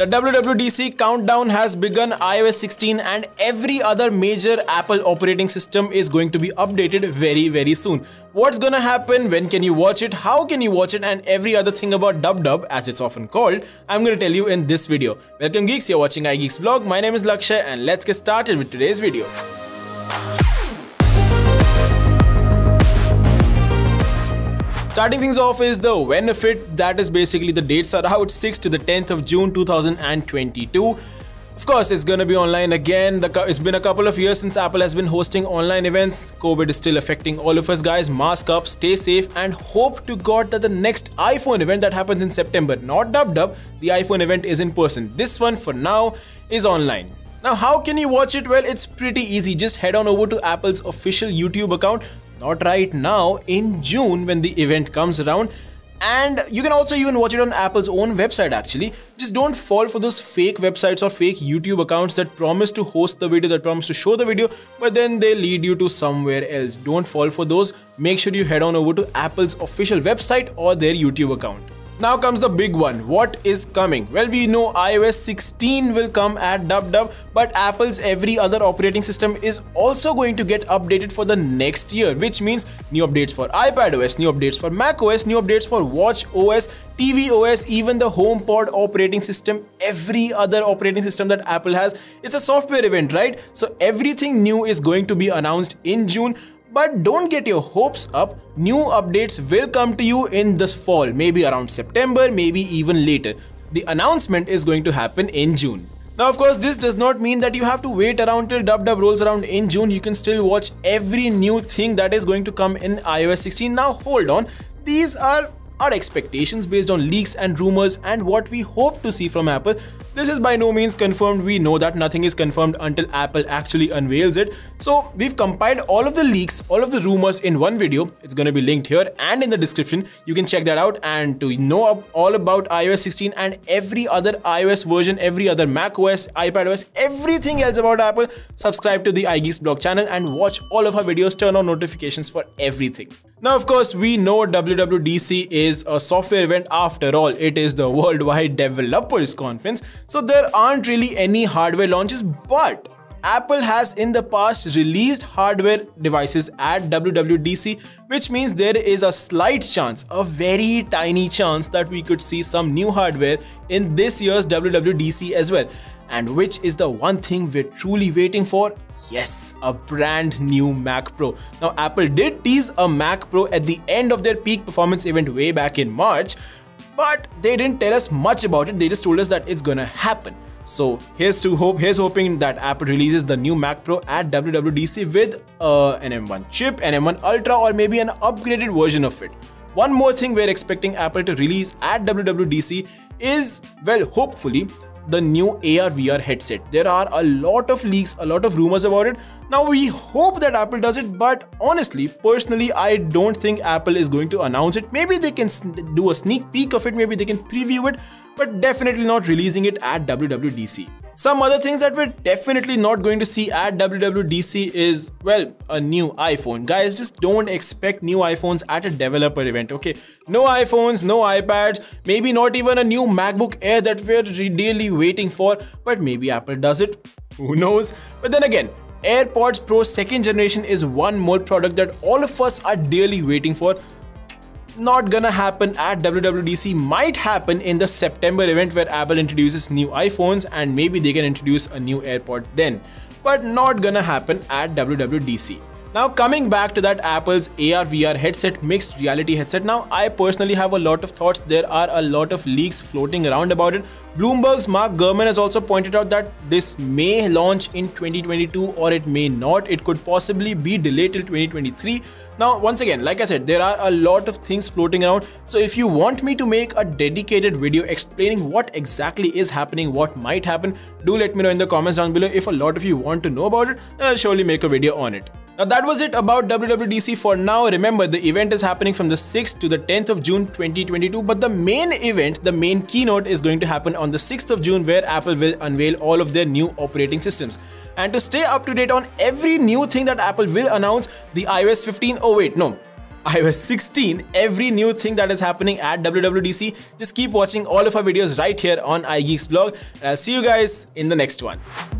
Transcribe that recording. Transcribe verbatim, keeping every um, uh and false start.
The W W D C countdown has begun. i O S sixteen and every other major Apple operating system is going to be updated very very soon. What's gonna happen? When can you watch it? How can you watch it? And every other thing about dub dub, as it's often called, I'm gonna tell you in this video. Welcome geeks, you're watching iGeeks Vlog. My name is Lakshay and let's get started with today's video. Starting things off is the Wenefit. That is basically the dates are out, sixth to the tenth of June two thousand twenty-two. Of course, it's gonna be online again. The, it's been a couple of years since Apple has been hosting online events. COVID is still affecting all of us, guys. Mask up, stay safe, and hope to God that the next iPhone event that happens in September, not dub dub, the iPhone event is in person. This one for now is online. Now, how can you watch it? Well, it's pretty easy. Just head on over to Apple's official YouTube account. Not right now, in June when the event comes around. And you can also even watch it on Apple's own website actually. Just don't fall for those fake websites or fake YouTube accounts that promise to host the video, that promise to show the video, but then they lead you to somewhere else. Don't fall for those. Make sure you head on over to Apple's official website or their YouTube account. Now comes the big one. What is coming? Well, we know i O S sixteen will come at dub dub, but Apple's every other operating system is also going to get updated for the next year, which means new updates for iPadOS, new updates for macOS, new updates for watchOS, tvOS, even the HomePod operating system, every other operating system that Apple has. It's a software event, right? So everything new is going to be announced in June. But don't get your hopes up. New updates will come to you in this fall, maybe around September, maybe even later. The announcement is going to happen in June. Now, of course, this does not mean that you have to wait around till dub dub rolls around in June. You can still watch every new thing that is going to come in i O S sixteen. Now, hold on. These are our expectations based on leaks and rumors and what we hope to see from Apple. This is by no means confirmed. We know that nothing is confirmed until Apple actually unveils it. So we've compiled all of the leaks, all of the rumors in one video. It's going to be linked here and in the description. You can check that out. And to know all about i O S sixteen and every other iOS version, every other macOS, iPadOS, everything else about Apple, subscribe to the iGeeks Blog channel and watch all of our videos. Turn on notifications for everything. Now, of course, we know W W D C is a software event after all. It is the Worldwide Developers Conference. So there aren't really any hardware launches, but Apple has in the past released hardware devices at W W D C, which means there is a slight chance, a very tiny chance that we could see some new hardware in this year's W W D C as well. And which is the one thing we're truly waiting for? Yes, a brand new Mac Pro. Now, Apple did tease a Mac Pro at the end of their peak performance event way back in March. But they didn't tell us much about it. They just told us that it's gonna happen. So here's to hope, here's hoping that Apple releases the new Mac Pro at W W D C with uh, an M one chip, an M one Ultra, or maybe an upgraded version of it. One more thing we're expecting Apple to release at W W D C is, well, hopefully, the new A R V R headset. There are a lot of leaks, a lot of rumors about it. Now, we hope that Apple does it, but honestly, personally, I don't think Apple is going to announce it. Maybe they can do a sneak peek of it, maybe they can preview it, but definitely not releasing it at W W D C. Some other things that we're definitely not going to see at W W D C is, well, a new iPhone. Guys, just don't expect new iPhones at a developer event, okay? No iPhones, no iPads, maybe not even a new MacBook Air that we're really waiting for, but maybe Apple does it, who knows? But then again, AirPods Pro second generation is one more product that all of us are dearly waiting for. Not gonna happen at W W D C. Might happen in the September event where Apple introduces new iPhones and maybe they can introduce a new AirPod then, but not gonna happen at W W D C. Now, coming back to that Apple's A R V R headset, mixed reality headset. Now, I personally have a lot of thoughts. There are a lot of leaks floating around about it. Bloomberg's Mark Gurman has also pointed out that this may launch in twenty twenty-two or it may not. It could possibly be delayed till twenty twenty-three. Now, once again, like I said, there are a lot of things floating around. So if you want me to make a dedicated video explaining what exactly is happening, what might happen, do let me know in the comments down below. If a lot of you want to know about it, then I'll surely make a video on it. Now, that was it about W W D C for now. Remember, the event is happening from the sixth to the tenth of June twenty twenty-two, but the main event, the main keynote is going to happen on the sixth of June, where Apple will unveil all of their new operating systems. And to stay up to date on every new thing that Apple will announce, the i O S fifteen, oh wait, no. i O S sixteen, every new thing that is happening at W W D C. Just keep watching all of our videos right here on iGeeksBlog. I'll see you guys in the next one.